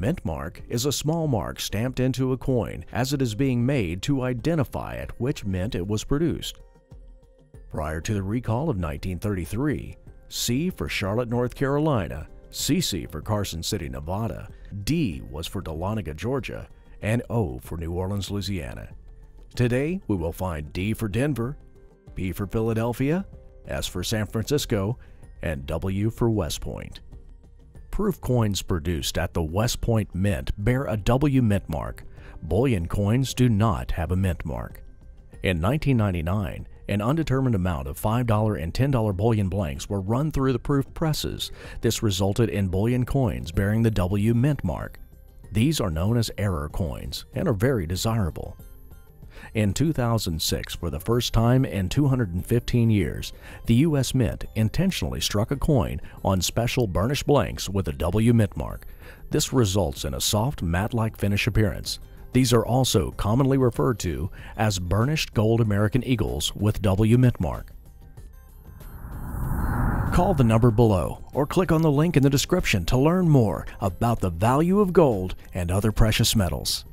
mint mark is a small mark stamped into a coin as it is being made to identify at which mint it was produced. Prior to the recall of 1933, C for Charlotte, North Carolina, CC for Carson City, Nevada, D was for Dahlonega, Georgia, and O for New Orleans, Louisiana. Today, we will find D for Denver, P for Philadelphia, S for San Francisco, and W for West Point. Proof coins produced at the West Point Mint bear a W mint mark. Bullion coins do not have a mint mark. In 1999, an undetermined amount of $5 and $10 bullion blanks were run through the proof presses. This resulted in bullion coins bearing the W mint mark. These are known as error coins and are very desirable. In 2006, for the first time in 215 years, the U.S. Mint intentionally struck a coin on special burnished blanks with a W mint mark. This results in a soft, matte-like finish appearance. These are also commonly referred to as burnished gold American Eagles with W mint mark. Call the number below or click on the link in the description to learn more about the value of gold and other precious metals.